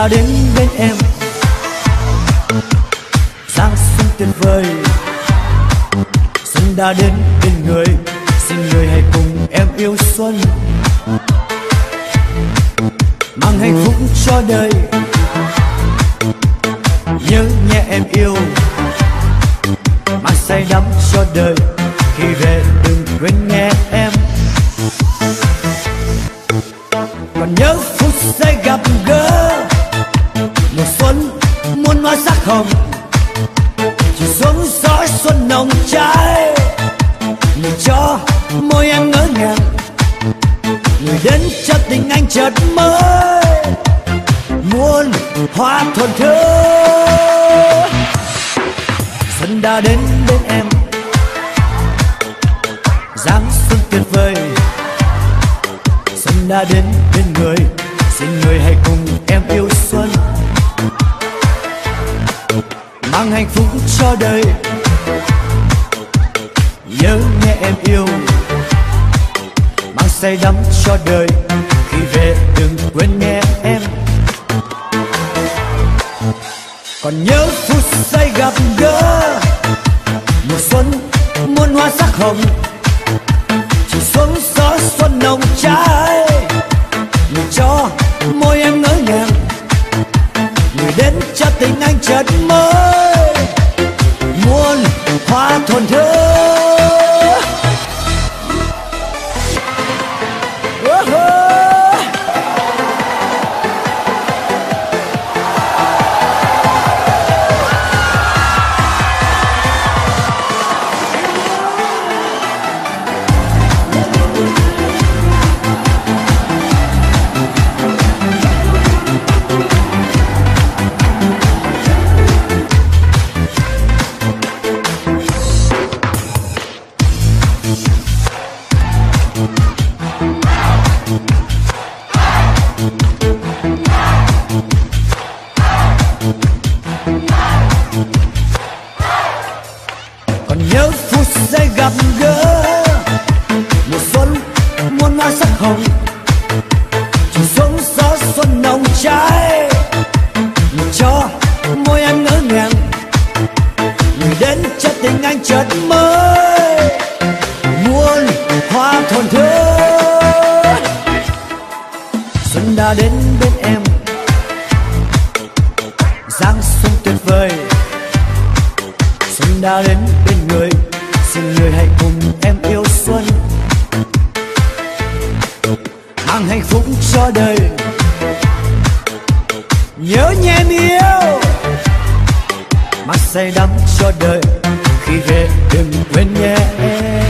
đã đến bên em. Giáng sinh tuyệt vời, xuân đã đến bên người. Xin người hãy cùng em yêu xuân, mang hạnh phúc cho đời. Nhớ nhé em yêu, mang say đắm cho đời. Khi về đừng quên nghe em. Còn nhớ phút giây gặp gỡ, mùa xuân muôn hoa sắc hồng. Chiều xuống gió xuân nồng cháy, người cho môi em ngỡ ngàng. Người đến cho tình anh chợt mới, muôn hoa thuần thơ. Xuân đã đến bên em, Giáng xuân tuyệt vời. Xuân đã đến bên người, xin người hãy cùng em yêu xuân, mang hạnh phúc cho đời. Nhớ nghe em yêu, mang say đắm cho đời. Khi về đừng quên nghe em. Còn nhớ phút giây gặp gỡ, mùa xuân muôn hoa sắc hồng. Chiều xuống gió xuân nồng cháy, người cho môi em ngỡ ngàng. Người đến cho tình anh chợt mới, muôn hoa thuần thơ. Say đắm cho đời, khi về đừng quên nhé em.